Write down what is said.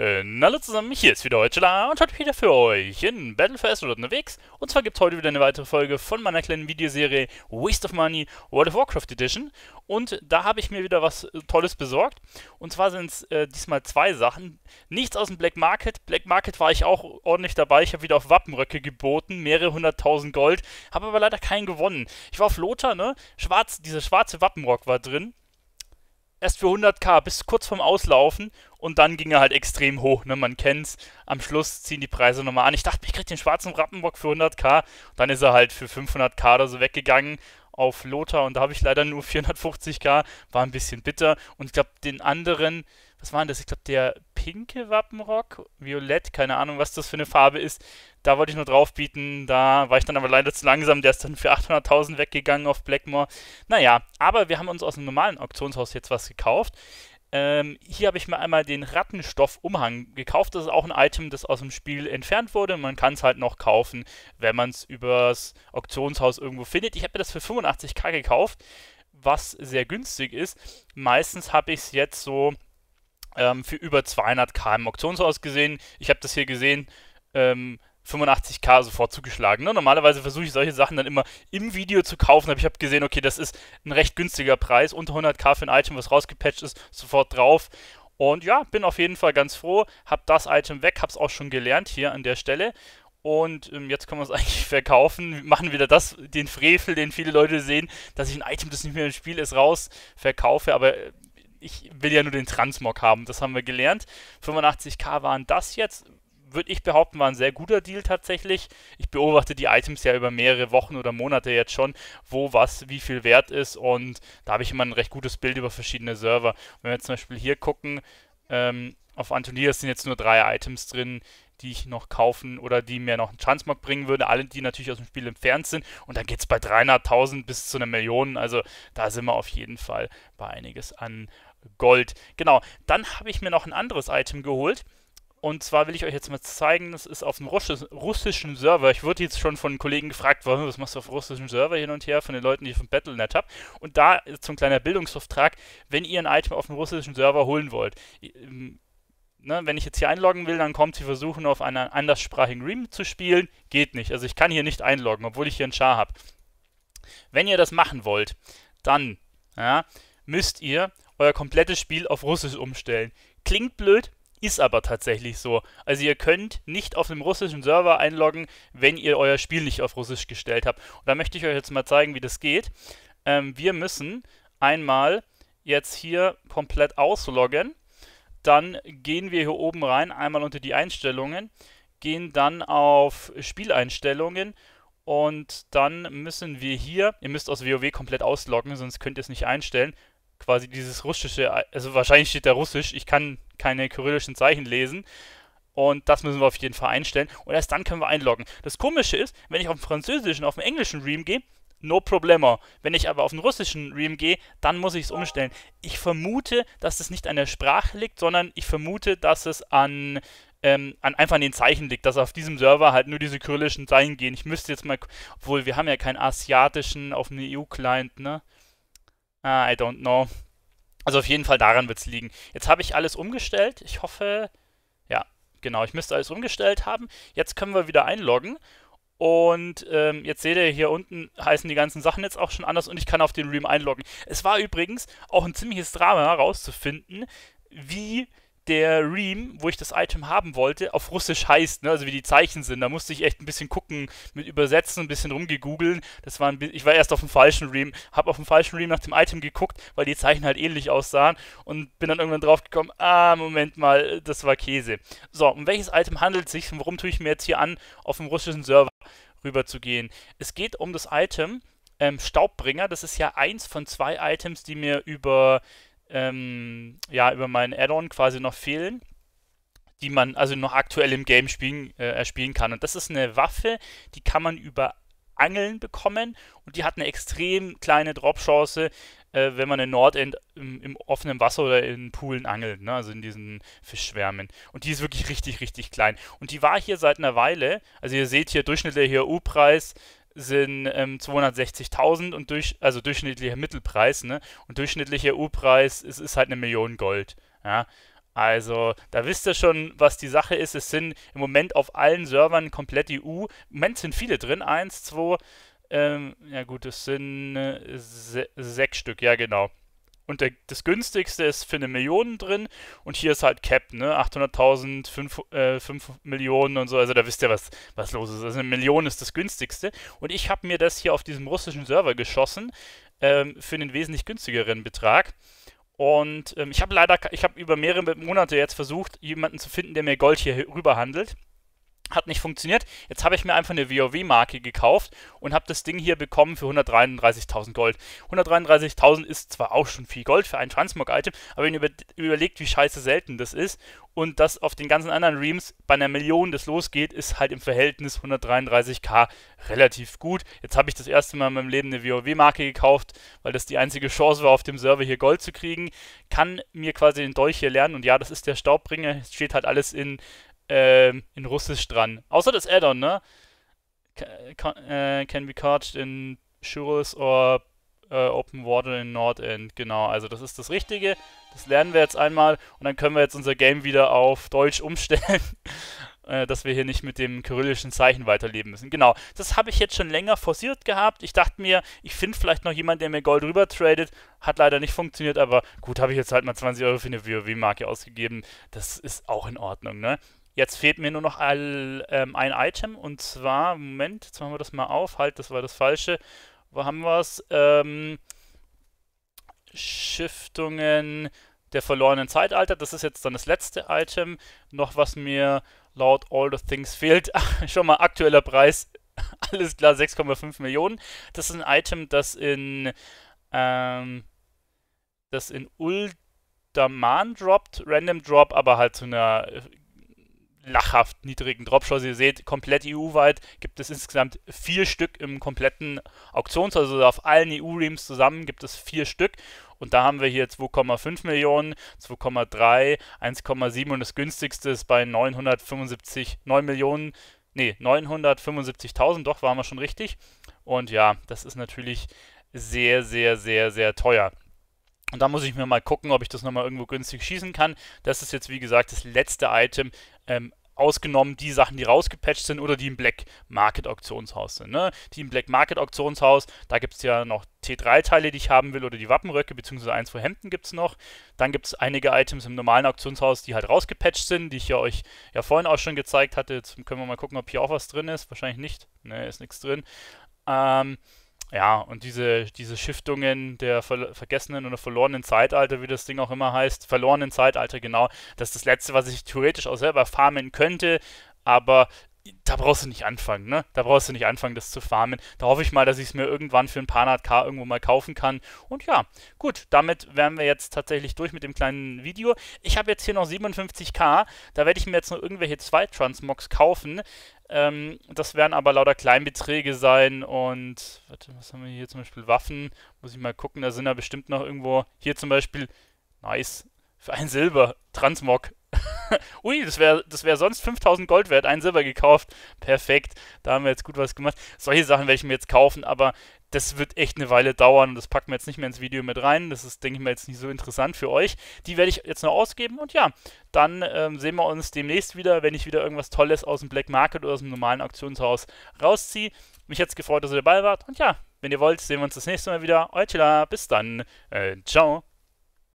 Hallo zusammen, hier ist wieder Heutschler und heute wieder für euch in Battle for Azeroth unterwegs. Und zwar gibt es heute wieder eine weitere Folge von meiner kleinen Videoserie Waste of Money World of Warcraft Edition. Und da habe ich mir wieder was Tolles besorgt. Und zwar sind es diesmal zwei Sachen. Nichts aus dem Black Market. Black Market war ich auch ordentlich dabei. Ich habe wieder auf Wappenröcke geboten, mehrere 100.000 Gold, habe aber leider keinen gewonnen. Ich war auf Lothar, ne? Dieser schwarze Wappenrock war drin. Erst für 100.000 bis kurz vorm Auslaufen und dann ging er halt extrem hoch, ne? Man kennt's. Am Schluss ziehen die Preise nochmal an. Ich dachte, ich krieg den schwarzen Wappenrock für 100.000. Dann ist er halt für 500.000 oder so weggegangen auf Lothar und da habe ich leider nur 450.000. War ein bisschen bitter. Und ich glaube, den anderen, was war denn das? Ich glaube, der pinke Wappenrock, violett, keine Ahnung, was das für eine Farbe ist. Da wollte ich nur drauf bieten, da war ich dann aber leider zu langsam, der ist dann für 800.000 weggegangen auf Blackmore. Naja, aber wir haben uns aus einem normalen Auktionshaus jetzt was gekauft. Hier habe ich mir einmal den Rattenstoffumhang gekauft, das ist auch ein Item, das aus dem Spiel entfernt wurde. Man kann es halt noch kaufen, wenn man es übers Auktionshaus irgendwo findet. Ich habe mir das für 85.000 gekauft, was sehr günstig ist. Meistens habe ich es jetzt so für über 200.000 im Auktionshaus gesehen. Ich habe das hier gesehen, 85.000 sofort zugeschlagen. Ne? Normalerweise versuche ich solche Sachen dann immer im Video zu kaufen, aber ich habe gesehen, okay, das ist ein recht günstiger Preis, unter 100.000 für ein Item, was rausgepatcht ist, sofort drauf. Und ja, bin auf jeden Fall ganz froh, habe das Item weg, habe es auch schon gelernt hier an der Stelle. Und jetzt können wir es eigentlich verkaufen. Wir machen wieder das, den Frevel, den viele Leute sehen, dass ich ein Item, das nicht mehr im Spiel ist, raus verkaufe, aber ich will ja nur den Transmog haben, das haben wir gelernt. 85.000 waren das jetzt. Würde ich behaupten, war ein sehr guter Deal tatsächlich. Ich beobachte die Items ja über mehrere Wochen oder Monate jetzt schon, wo was, wie viel wert ist und da habe ich immer ein recht gutes Bild über verschiedene Server. Und wenn wir jetzt zum Beispiel hier gucken, auf Antonidas sind jetzt nur 3 Items drin, die ich noch kaufen oder die mir noch einen Transmog bringen würde. Alle, die natürlich aus dem Spiel entfernt sind. Und dann geht es bei 300.000 bis zu 1 Million. Also da sind wir auf jeden Fall bei einiges an Gold. Genau, dann habe ich mir noch ein anderes Item geholt. Und zwar will ich euch jetzt mal zeigen, das ist auf dem russischen Server. Ich wurde jetzt schon von Kollegen gefragt, was machst du auf russischen Server hin und her, von den Leuten, die ich vom Battle.net habe. Und da zum kleiner Bildungsauftrag, wenn ihr ein Item auf dem russischen Server holen wollt, ne, wenn ich jetzt hier einloggen will, dann kommt, sie versuchen auf einer anderssprachigen Realm zu spielen, geht nicht. Also ich kann hier nicht einloggen, obwohl ich hier einen Char habe. Wenn ihr das machen wollt, dann ja, müsst ihr euer komplettes Spiel auf Russisch umstellen. Klingt blöd. Ist aber tatsächlich so. Also ihr könnt nicht auf dem russischen Server einloggen, wenn ihr euer Spiel nicht auf Russisch gestellt habt. Und da möchte ich euch jetzt mal zeigen, wie das geht. Wir müssen einmal jetzt hier komplett ausloggen. Dann gehen wir hier oben rein, einmal unter die Einstellungen, gehen dann auf Spieleinstellungen und dann müssen wir hier, ihr müsst aus WoW komplett ausloggen, sonst könnt ihr es nicht einstellen, quasi dieses russische, also wahrscheinlich steht da Russisch, ich kann keine kyrillischen Zeichen lesen und das müssen wir auf jeden Fall einstellen und erst dann können wir einloggen. Das Komische ist, wenn ich auf den französischen, auf den englischen Realm gehe, no problemo. Wenn ich aber auf den russischen Realm gehe, dann muss ich es umstellen. Ich vermute, dass es nicht an der Sprache liegt, sondern ich vermute, dass es an einfach an den Zeichen liegt, dass auf diesem Server halt nur diese kyrillischen Zeichen gehen. Ich müsste jetzt mal, obwohl wir haben ja keinen asiatischen auf einem EU-Client, ne? I don't know. Also auf jeden Fall daran wird es liegen. Jetzt habe ich alles umgestellt. Ich hoffe, ja, genau, ich müsste alles umgestellt haben. Jetzt können wir wieder einloggen. Und jetzt seht ihr hier unten, heißen die ganzen Sachen jetzt auch schon anders und ich kann auf den Realm einloggen. Es war übrigens auch ein ziemliches Drama herauszufinden, wie der Realm, wo ich das Item haben wollte, auf Russisch heißt, ne? Also wie die Zeichen sind. Da musste ich echt ein bisschen gucken, mit Übersetzen, ein bisschen rumgegoogeln. Das war ich war erst auf dem falschen Realm, habe auf dem falschen Realm nach dem Item geguckt, weil die Zeichen halt ähnlich aussahen und bin dann irgendwann drauf gekommen, ah, Moment mal, das war Käse. So, um welches Item handelt es sich und warum tue ich mir jetzt hier an, auf dem russischen Server rüber zu gehen? Es geht um das Item Staubbringer. Das ist ja eins von 2 Items, die mir über meinen Add-on quasi noch fehlen, die man also noch aktuell im Game erspielen kann. Und das ist eine Waffe, die kann man über Angeln bekommen und die hat eine extrem kleine Drop-Chance, wenn man in Nordend im offenen Wasser oder in Poolen angelt, ne? Also in diesen Fischschwärmen. Und die ist wirklich richtig, richtig klein. Und die war hier seit einer Weile, also ihr seht hier durchschnittlicher EU-Preis, sind 260.000 und durchschnittlicher Mittelpreis, ne? Und durchschnittlicher EU-Preis ist halt 1 Million Gold, ja? Also, da wisst ihr schon, was die Sache ist. Es sind im Moment auf allen Servern komplett EU. Im Moment sind viele drin. 1, 2, ja gut, es sind 6 Stück, ja genau. Und das günstigste ist für 1 Million drin. Und hier ist halt Cap, ne? 800.000, 5 Millionen und so. Also da wisst ihr, was los ist. Also 1 Million ist das günstigste. Und ich habe mir das hier auf diesem russischen Server geschossen für einen wesentlich günstigeren Betrag. Und ich habe über mehrere Monate jetzt versucht, jemanden zu finden, der mir Gold hier rüber handelt. Hat nicht funktioniert. Jetzt habe ich mir einfach eine WoW-Marke gekauft und habe das Ding hier bekommen für 133.000 Gold. 133.000 ist zwar auch schon viel Gold für ein Transmog-Item, aber wenn ihr überlegt, wie scheiße selten das ist und dass auf den ganzen anderen Reams bei 1 Million das losgeht, ist halt im Verhältnis 133k relativ gut. Jetzt habe ich das erste Mal in meinem Leben eine WoW-Marke gekauft, weil das die einzige Chance war, auf dem Server hier Gold zu kriegen. Kann mir quasi den Dolch hier lernen und ja, das ist der Staubbringer. Es steht halt alles in Russisch dran. Außer das Add-on, ne? Can be caught in Churros or Open Water in Nord End. Genau, also das ist das Richtige. Das lernen wir jetzt einmal und dann können wir jetzt unser Game wieder auf Deutsch umstellen, dass wir hier nicht mit dem kyrillischen Zeichen weiterleben müssen. Genau, das habe ich jetzt schon länger forciert gehabt. Ich dachte mir, ich finde vielleicht noch jemanden, der mir Gold rüber tradet. Hat leider nicht funktioniert, aber gut, habe ich jetzt halt mal 20 Euro für eine WoW-Marke ausgegeben. Das ist auch in Ordnung, ne? Jetzt fehlt mir nur noch ein Item und zwar, Moment, jetzt machen wir das mal auf, halt, das war das Falsche. Wo haben wir es? Schriften der verlorenen Zeitalter, das ist jetzt dann das letzte Item. Noch was mir laut All the Things fehlt, schon mal aktueller Preis, alles klar, 6,5 Millionen. Das ist ein Item, das in Uldaman droppt, Random Drop, aber halt zu einer lachhaft niedrigen Dropshow. Ihr seht, komplett EU-weit gibt es insgesamt 4 Stück im kompletten Auktions, also auf allen EU-Reams zusammen gibt es 4 Stück und da haben wir hier 2,5 Millionen, 2,3, 1,7 und das günstigste ist bei 975.000, doch, waren wir schon richtig und ja, das ist natürlich sehr, sehr, sehr, sehr teuer. Und da muss ich mir mal gucken, ob ich das nochmal irgendwo günstig schießen kann. Das ist jetzt, wie gesagt, das letzte Item, ausgenommen die Sachen, die rausgepatcht sind oder die im Black Market Auktionshaus sind. Ne? Die im Black Market Auktionshaus, da gibt es ja noch T3-Teile, die ich haben will, oder die Wappenröcke, beziehungsweise 1, 2 Hemden gibt es noch. Dann gibt es einige Items im normalen Auktionshaus, die halt rausgepatcht sind, die ich ja euch ja vorhin auch schon gezeigt hatte. Jetzt können wir mal gucken, ob hier auch was drin ist. Wahrscheinlich nicht. Ne, ist nichts drin. Ja, und diese Schriften der vergessenen oder verlorenen Zeitalter, wie das Ding auch immer heißt, verlorenen Zeitalter, genau, das ist das Letzte, was ich theoretisch auch selber farmen könnte, aber da brauchst du nicht anfangen, ne? Da brauchst du nicht anfangen, das zu farmen. Da hoffe ich mal, dass ich es mir irgendwann für ein paar 100k irgendwo mal kaufen kann. Und ja, gut, damit wären wir jetzt tatsächlich durch mit dem kleinen Video. Ich habe jetzt hier noch 57k, da werde ich mir jetzt noch irgendwelche 2 Transmogs kaufen. Das werden aber lauter Kleinbeträge sein und, warte, was haben wir hier zum Beispiel? Waffen, muss ich mal gucken, da sind ja bestimmt noch irgendwo, hier zum Beispiel, nice, für 1 Silber, Transmog. Ui, das wär sonst 5.000 Gold wert, 1 Silber gekauft, perfekt, da haben wir jetzt gut was gemacht. Solche Sachen werde ich mir jetzt kaufen, aber das wird echt eine Weile dauern und das packen wir jetzt nicht mehr ins Video mit rein, das ist, denke ich mal, jetzt nicht so interessant für euch. Die werde ich jetzt noch ausgeben und ja, dann sehen wir uns demnächst wieder, wenn ich wieder irgendwas Tolles aus dem Black Market oder aus dem normalen Auktionshaus rausziehe. Mich hat es gefreut, dass ihr dabei wart und ja, wenn ihr wollt, sehen wir uns das nächste Mal wieder. Euer Chilla, bis dann, ciao.